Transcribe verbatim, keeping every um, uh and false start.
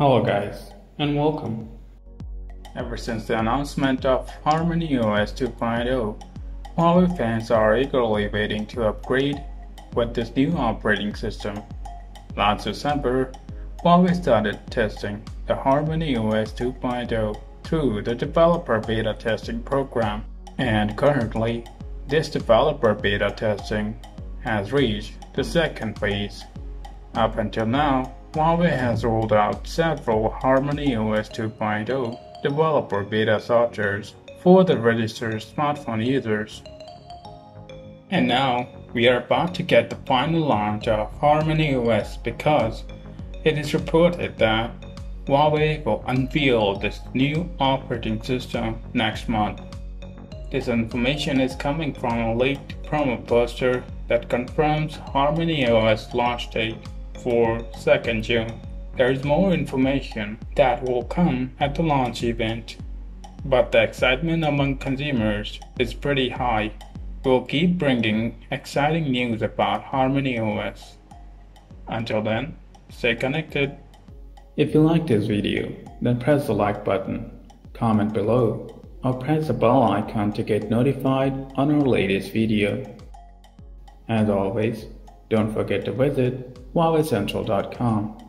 Hello guys, and welcome. Ever since the announcement of HarmonyOS two point oh, Huawei fans are eagerly waiting to upgrade with this new operating system. Last December, Huawei started testing the HarmonyOS two point oh through the developer beta testing program, and currently, this developer beta testing has reached the second phase. Up until now, Huawei has rolled out several HarmonyOS two point oh developer beta softwares for the registered smartphone users. And now, we are about to get the final launch of HarmonyOS because it is reported that Huawei will unveil this new operating system next month. This information is coming from a leaked promo poster that confirms HarmonyOS launch date for second June. There is more information that will come at the launch event, but the excitement among consumers is pretty high. We'll keep bringing exciting news about HarmonyOS. Until then, stay connected. If you like this video, then press the like button, comment below, or press the bell icon to get notified on our latest video. As always, don't forget to visit Huawei Central dot com.